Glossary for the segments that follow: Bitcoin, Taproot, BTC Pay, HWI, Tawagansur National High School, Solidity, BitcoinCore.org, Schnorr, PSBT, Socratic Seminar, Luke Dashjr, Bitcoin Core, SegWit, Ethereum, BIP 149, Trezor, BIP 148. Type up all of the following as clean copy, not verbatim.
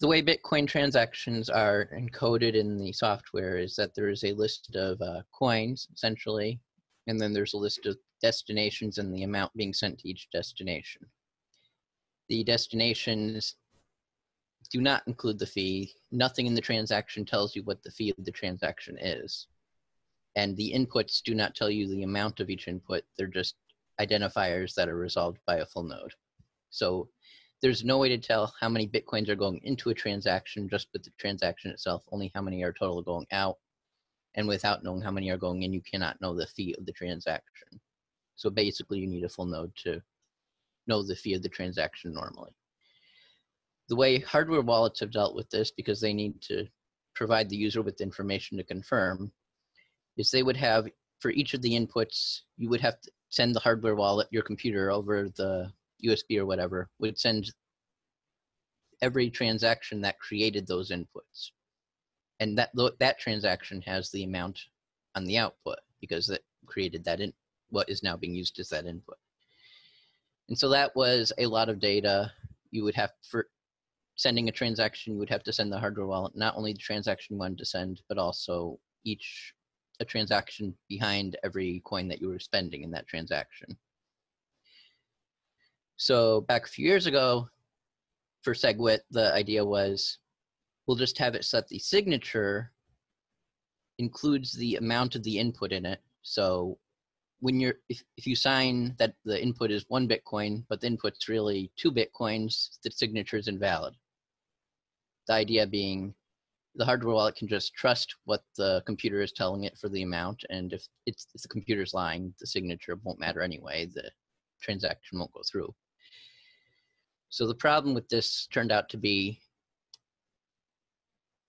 the way Bitcoin transactions are encoded in the software is that there is a list of coins, essentially, and then there's a list of destinations and the amount being sent to each destination. The destinations do not include the fee. Nothing in the transaction tells you what the fee of the transaction is. And the inputs do not tell you the amount of each input. They're just identifiers that are resolved by a full node. So there's no way to tell how many Bitcoins are going into a transaction just with the transaction itself, only how many are total going out. And without knowing how many are going in, you cannot know the fee of the transaction. So basically, you need a full node to know the fee of the transaction normally. The way hardware wallets have dealt with this, because they need to provide the user with information to confirm, is they would have, for each of the inputs, you would have to send the hardware wallet, your computer, over the USB or whatever, would send every transaction that created those inputs. And that transaction has the amount on the output, because that created that in what is now being used as that input. And so that was a lot of data. You would have, for sending a transaction, you would have to send the hardware wallet, not only the transaction you wanted to send, but also a transaction behind every coin that you were spending in that transaction. So back a few years ago, for SegWit, the idea was, we'll just have it so that the signature includes the amount of the input in it. So when if you sign that the input is 1 Bitcoin, but the input's really 2 Bitcoins, the signature is invalid. The idea being the hardware wallet can just trust what the computer is telling it for the amount, and if the computer's lying, the signature won't matter anyway, the transaction won't go through. So the problem with this turned out to be,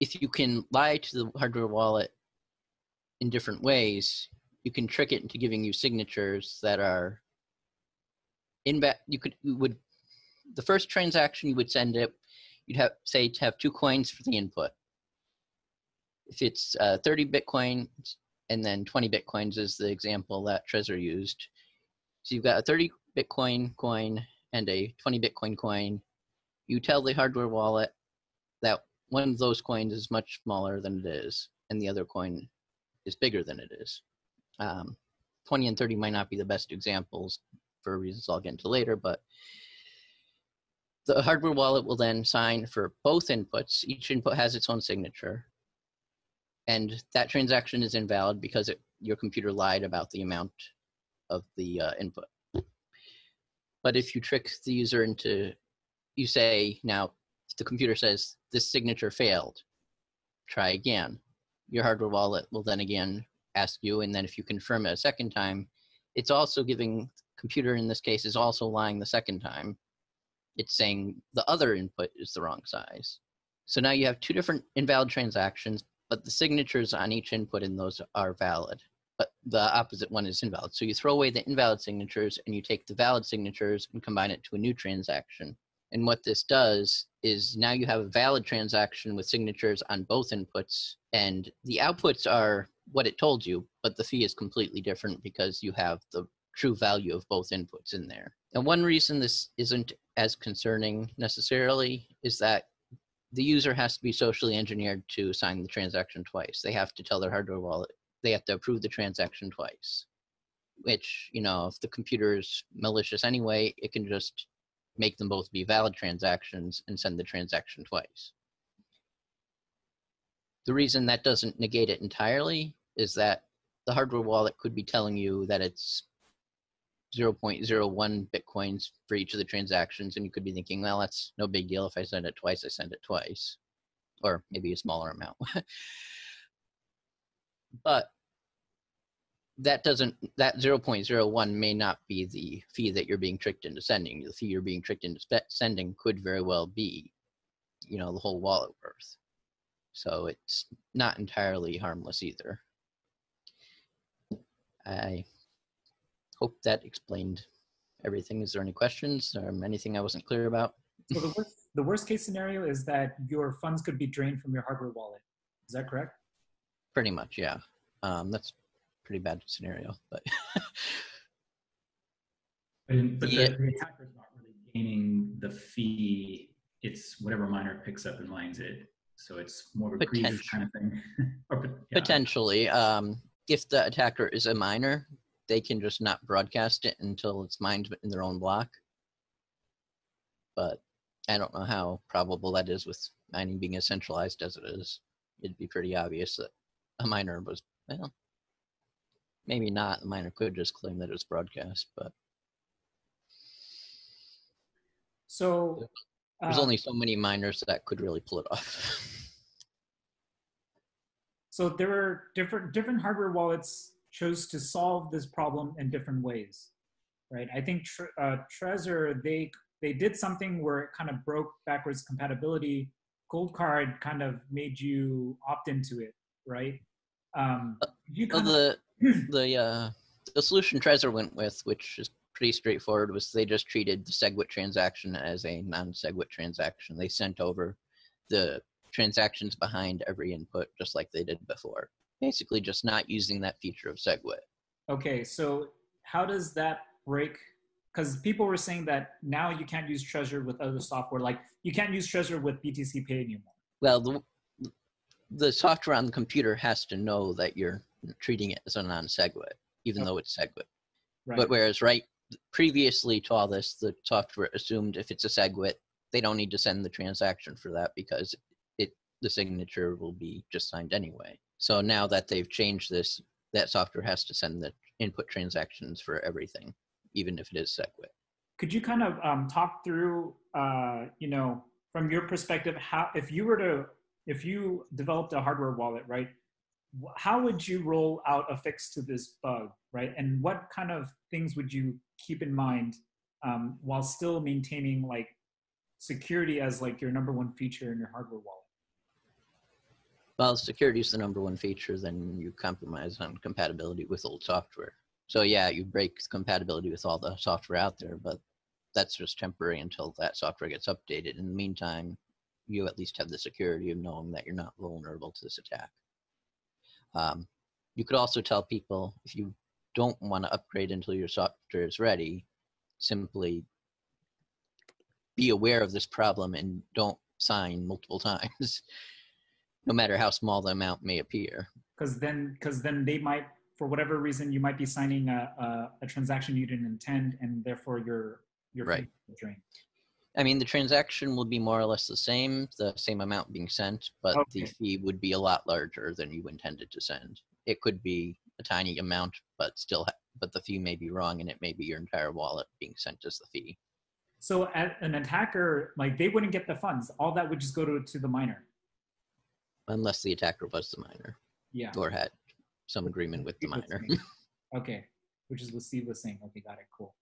if you can lie to the hardware wallet in different ways, you can trick it into giving you signatures that are the first transaction you would send it, you'd have, say, to have 2 coins for the input. If it's 30 Bitcoins and then 20 Bitcoins is the example that Trezor used. So you've got a 30 Bitcoin coin and a 20 Bitcoin coin. You tell the hardware wallet that one of those coins is much smaller than it is, and the other coin is bigger than it is. 20 and 30 might not be the best examples for reasons I'll get into later, but the hardware wallet will then sign for both inputs. Each input has its own signature, and that transaction is invalid because your computer lied about the amount of the input. But if you trick the user into, you say, now the computer says, this signature failed, try again. Your hardware wallet will then again ask you, and then if you confirm it a second time, it's also giving, computer in this case is also lying the second time. It's saying the other input is the wrong size. So now you have 2 different invalid transactions, but the signatures on each input in those are valid, but the opposite one is invalid. So you throw away the invalid signatures and you take the valid signatures and combine it to a new transaction. And what this does is now you have a valid transaction with signatures on both inputs, and the outputs are what it told you, but the fee is completely different because you have the true value of both inputs in there. And one reason this isn't as concerning necessarily is that the user has to be socially engineered to sign the transaction twice. They have to tell their hardware wallet, they have to approve the transaction twice, which, you know, if the computer is malicious anyway, it can just make them both be valid transactions and send the transaction twice. The reason that doesn't negate it entirely is that the hardware wallet could be telling you that it's 0.01 Bitcoins for each of the transactions, and you could be thinking, well, that's no big deal. If I send it twice, I send it twice, or maybe a smaller amount. But that 0.01 may not be the fee that you're being tricked into sending. The fee you're being tricked into sending could very well be, you know, the whole wallet worth. So it's not entirely harmless either. I hope that explained everything. Is there any questions or anything I wasn't clear about? Well, the worst case scenario is that your funds could be drained from your hardware wallet. Is that correct? Pretty much, yeah. That's pretty bad scenario, but but the attacker's not really gaining the fee it's whatever miner picks up and mines it. So it's more of a grief kind of thing. Or, yeah. Potentially. If the attacker is a miner, they can just not broadcast it until it's mined in their own block. But I don't know how probable that is with mining being as centralized as it is. It'd be pretty obvious that a miner was, well, maybe not. The miner could just claim that it was broadcast, but. So there's only so many miners that could really pull it off. So there are different hardware wallets chose to solve this problem in different ways, right? I think Trezor, they did something where it kind of broke backwards compatibility. Gold Card kind of made you opt into it, right? The solution Trezor went with, which is pretty straightforward, was they just treated the SegWit transaction as a non-SegWit transaction. They sent over the transactions behind every input just like they did before. Basically just not using that feature of SegWit. Okay, so how does that break? Because people were saying that now you can't use Trezor with other software. Like, you can't use Trezor with BTC Pay anymore. Well, the software on the computer has to know that you're treating it as a non-SegWit, even though it's SegWit. Right. But whereas previously to all this, the software assumed if it's a SegWit, they don't need to send the transaction for that because the signature will be just signed anyway. So now that they've changed this, that software has to send the input transactions for everything, even if it is SegWit. Could you kind of talk through, from your perspective, how, if you developed a hardware wallet, right, how would you roll out a fix to this bug, right? And what kind of things would you keep in mind while still maintaining like security as like your #1 feature in your hardware wallet? Well, if security is the #1 feature, then you compromise on compatibility with old software. So yeah, you break compatibility with all the software out there, but that's just temporary until that software gets updated. In the meantime, you at least have the security of knowing that you're not vulnerable to this attack. You could also tell people, if you don't want to upgrade until your software is ready, simply be aware of this problem and don't sign multiple times. No matter how small the amount may appear. Because then they might, for whatever reason, you might be signing a transaction you didn't intend, and therefore your right. Drained. I mean, the transaction will be more or less the same amount being sent, but the fee would be a lot larger than you intended to send. It could be a tiny amount, but the fee may be wrong, and it may be your entire wallet being sent as the fee. So an attacker, like, they wouldn't get the funds. All that would just go to the miner. Unless the attacker was the miner, yeah, or had some agreement with the miner. Okay, which is what Steve was saying. Okay, got it. Cool.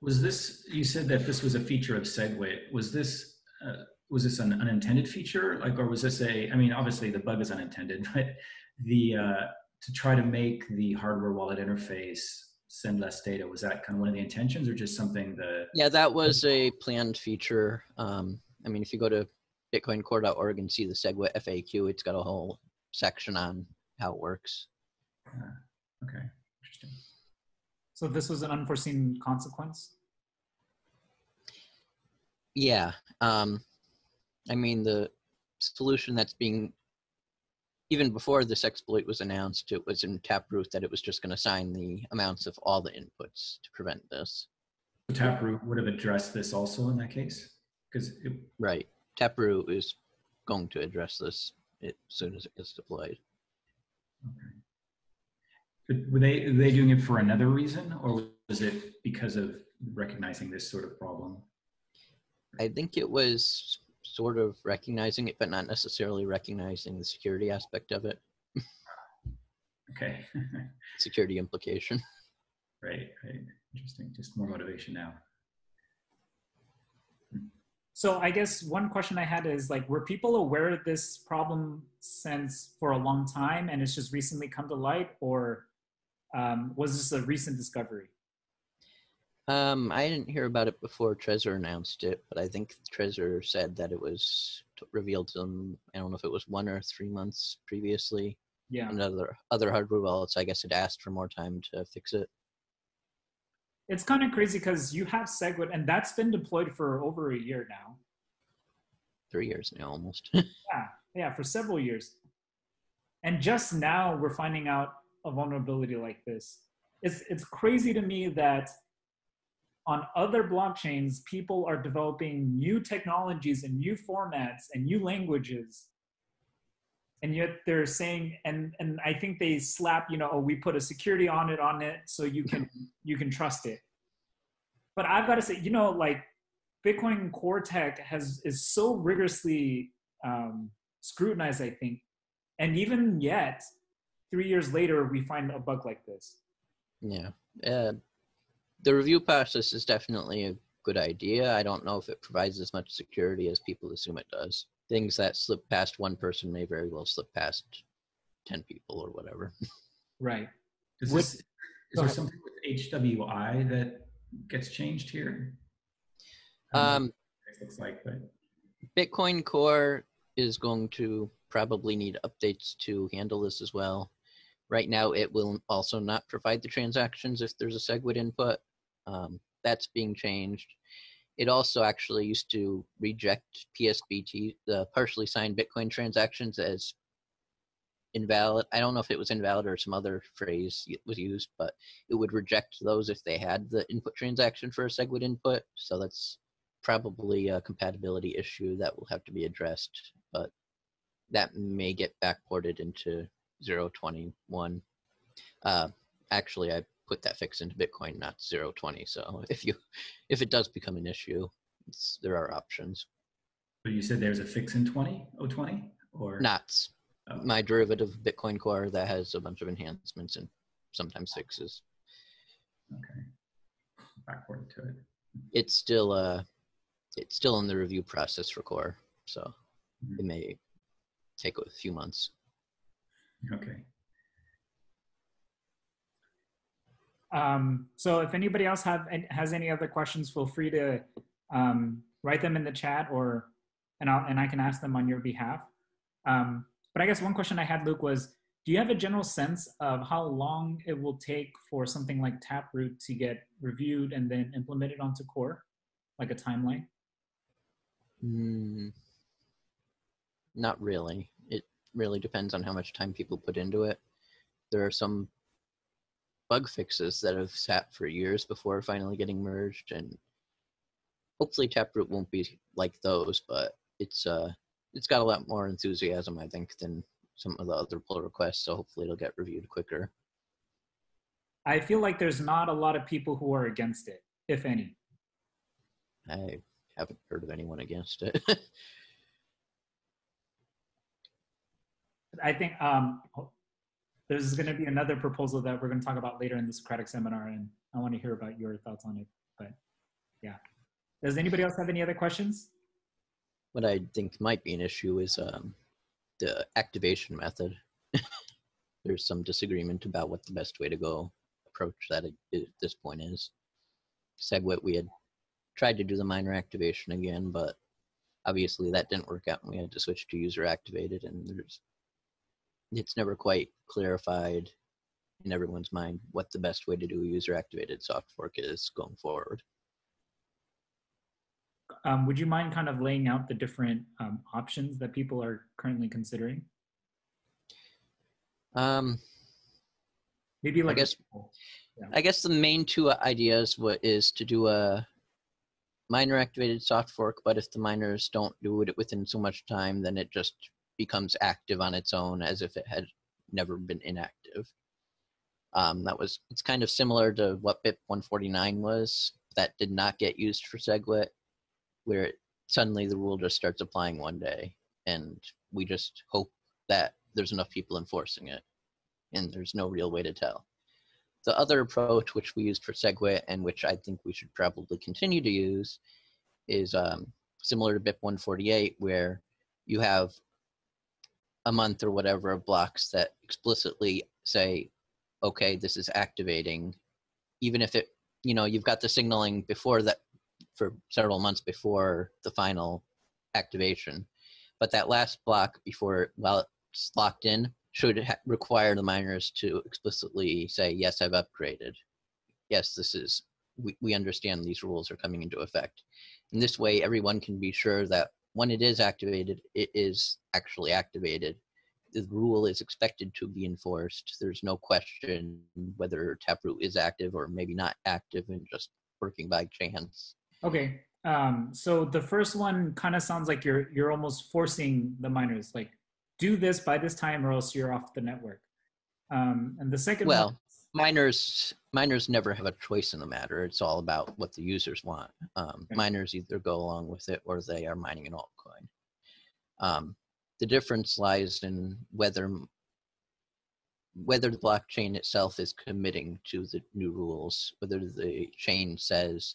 Was this? You said that this was a feature of SegWit. Was this an unintended feature? Like, or was this a? I mean, obviously the bug is unintended, but to try to make the hardware wallet interface send less data, was that kind of one of the intentions, or just something that? Yeah, that was a planned feature. I mean, if you go to BitcoinCore.org and see the SegWit FAQ. It's got a whole section on how it works. Okay, interesting. So this was an unforeseen consequence? Yeah. I mean, the solution that's being, even before this exploit was announced, it was in Taproot that it was just going to sign the amounts of all the inputs to prevent this. So Taproot would have addressed this also in that case? Right. Taproot is going to address this as soon as it gets deployed. Okay. Were they doing it for another reason, or was it because of recognizing this sort of problem? I think it was sort of recognizing it, but not necessarily recognizing the security aspect of it. Okay. Security implication. Right. Interesting. Just more motivation now. So I guess one question I had is, like, were people aware of this problem since for a long time and it's just recently come to light, or was this a recent discovery? I didn't hear about it before Trezor announced it, but I think Trezor said that it was revealed to them, I don't know if it was 1 or 3 months previously. Yeah. And other hardware wallets, I guess, had asked for more time to fix it. It's kind of crazy because you have SegWit, and that's been deployed for over a year now, 3 years now almost. Yeah, for several years. And just now we're finding out a vulnerability like this. It's crazy to me that on other blockchains, people are developing new technologies and new formats and new languages. And yet they're saying, and I think they slap, you know, oh, we put a security on it, so you can trust it. But I've got to say, you know, like Bitcoin Core Tech is so rigorously scrutinized, I think. And even yet, 3 years later, we find a bug like this. Yeah. The review process is definitely a good idea. I don't know if it provides as much security as people assume it does. Things that slip past one person may very well slip past 10 people or whatever. Right. Is there something with HWI that gets changed here? It looks like, but Bitcoin Core is going to probably need updates to handle this as well. Right now, it will also not provide the transactions if there's a SegWit input. That's being changed. It also actually used to reject PSBT, the partially signed Bitcoin transactions, as invalid. I don't know if it was invalid or some other phrase was used, but it would reject those if they had the input transaction for a SegWit input. So that's probably a compatibility issue that will have to be addressed, but that may get backported into 0.21. Actually, I put that fix into Bitcoin, not 0.20. So if it does become an issue, there are options. So you said there's a fix in 0.20 or knots. Oh. My derivative Bitcoin Core that has a bunch of enhancements and sometimes fixes. Okay, backward to it. It's still in the review process for Core, so it may take a few months. Okay. So if anybody else has any other questions, feel free to write them in the chat, or and I can ask them on your behalf. But I guess one question I had, Luke, was do you have a general sense of how long it will take for something like Taproot to get reviewed and then implemented onto Core, like a timeline? Not really. It really depends on how much time people put into it. There are some bug fixes that have sat for years before finally getting merged, and hopefully Taproot won't be like those, but it's got a lot more enthusiasm, I think, than some of the other pull requests, so hopefully it'll get reviewed quicker. I feel like there's not a lot of people who are against it, if any. I haven't heard of anyone against it. I think there's going to be another proposal that we're going to talk about later in the Socratic seminar, and I want to hear about your thoughts on it. But yeah, does anybody else have any other questions? What I think might be an issue is the activation method. There's some disagreement about what the best way to go approach that at this point is. SegWit, we had tried to do the miner activation again, but obviously that didn't work out, and we had to switch to user activated, and it's never quite clarified in everyone's mind what the best way to do user activated soft fork is going forward. Would you mind kind of laying out the different options that people are currently considering? Maybe like I guess the main two ideas is to do a miner activated soft fork, but if the miners don't do it within so much time, then it just becomes active on its own as if it had never been inactive. It's kind of similar to what BIP 149 was. That did not get used for SegWit, where suddenly the rule just starts applying one day, and we just hope that there's enough people enforcing it, and there's no real way to tell. The other approach, which we used for SegWit and which I think we should probably continue to use, is similar to BIP 148, where you have a month or whatever of blocks that explicitly say, okay, this is activating, even if you've got the signaling before that, for several months before the final activation, but that last block while it's locked in should require the miners to explicitly say, yes, I've upgraded, yes, this is, we understand these rules are coming into effect. And this way everyone can be sure that when it is activated, it is actually activated. The rule is expected to be enforced. There's no question whether Taproot is active or maybe not active and just working by chance. Okay. So the first one kind of sounds like you're almost forcing the miners, like, do this by this time or else you're off the network. And the second one, miners never have a choice in the matter. It's all about what the users want. Okay. Miners either go along with it or they are mining an altcoin. The difference lies in whether the blockchain itself is committing to the new rules, whether the chain says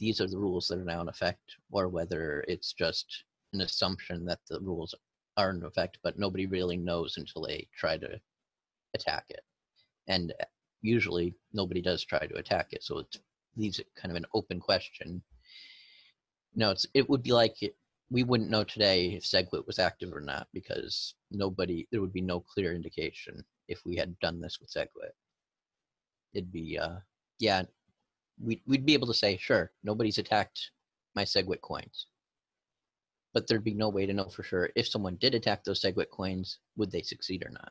these are the rules that are now in effect, or whether it's just an assumption that the rules are in effect, but nobody really knows until they try to attack it. And usually nobody does try to attack it, so it leaves it kind of an open question. No, it would be like we wouldn't know today if SegWit was active or not, because there would be no clear indication if we had done this with SegWit. It'd be, yeah, we'd be able to say, sure, nobody's attacked my SegWit coins. But there'd be no way to know for sure if someone did attack those SegWit coins, would they succeed or not?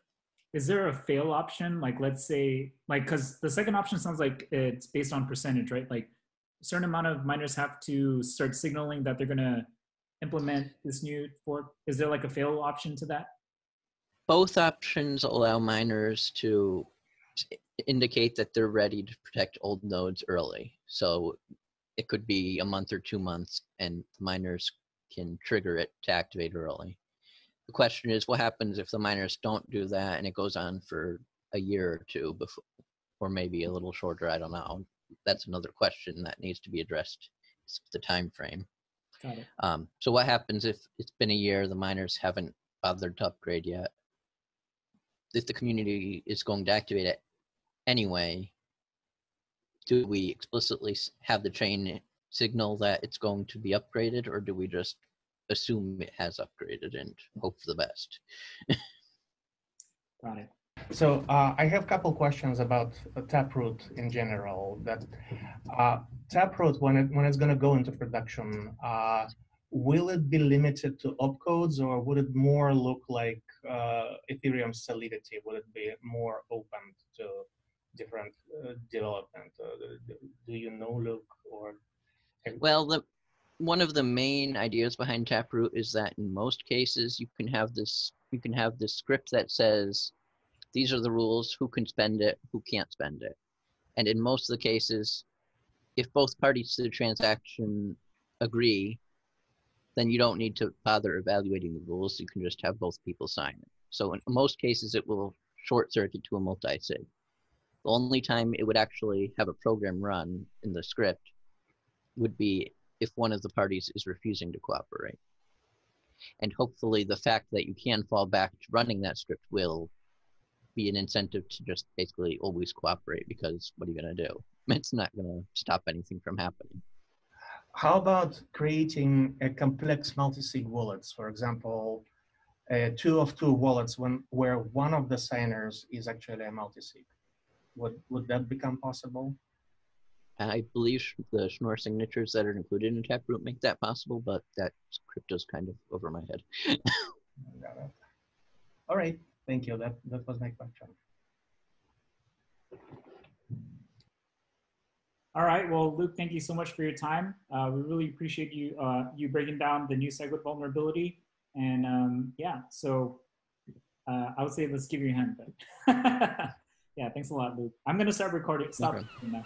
Is there a fail option? Like, let's say, like, because the second option sounds like it's based on percentage, right? Like, a certain amount of miners have to start signaling that they're going to implement this new fork. Is there like a fail option to that? Both options allow miners to indicate that they're ready to protect old nodes early. So it could be a month or 2 months and miners can trigger it to activate early. The question is, what happens if the miners don't do that and it goes on for a year or two before, or maybe a little shorter, I don't know. That's another question that needs to be addressed, the time frame. Got it. So what happens if it's been a year, the miners haven't bothered to upgrade yet? If the community is going to activate it anyway, do we explicitly have the chain signal that it's going to be upgraded, or do we just assume it has upgraded and hope for the best? Got it. So I have a couple questions about Taproot in general. That Taproot, when it's going to go into production, will it be limited to opcodes, or would it more look like Ethereum Solidity? Would it be more open to different development? Do you know, Luke? Or well, one of the main ideas behind Taproot is that in most cases you can have this script that says, these are the rules, who can spend it, who can't spend it. And in most of the cases, if both parties to the transaction agree, then you don't need to bother evaluating the rules. You can just have both people sign it. So in most cases, it will short circuit to a multi-sig. The only time it would actually have a program run in the script would be if one of the parties is refusing to cooperate. And hopefully the fact that you can fall back to running that script will be an incentive to just basically always cooperate, because what are you going to do? It's not going to stop anything from happening. How about creating a complex multi-sig wallets? For example, two of two wallets where one of the signers is actually a multi-sig. Would that become possible? I believe the Schnorr signatures that are included in Taproot make that possible, but that script is kind of over my head. All right. Thank you. That was my question. All right. Well, Luke, thank you so much for your time. We really appreciate you you breaking down the new SegWit vulnerability. And yeah, so I would say let's give you a hand. But yeah, thanks a lot, Luke. I'm going to start recording. Stop. Okay.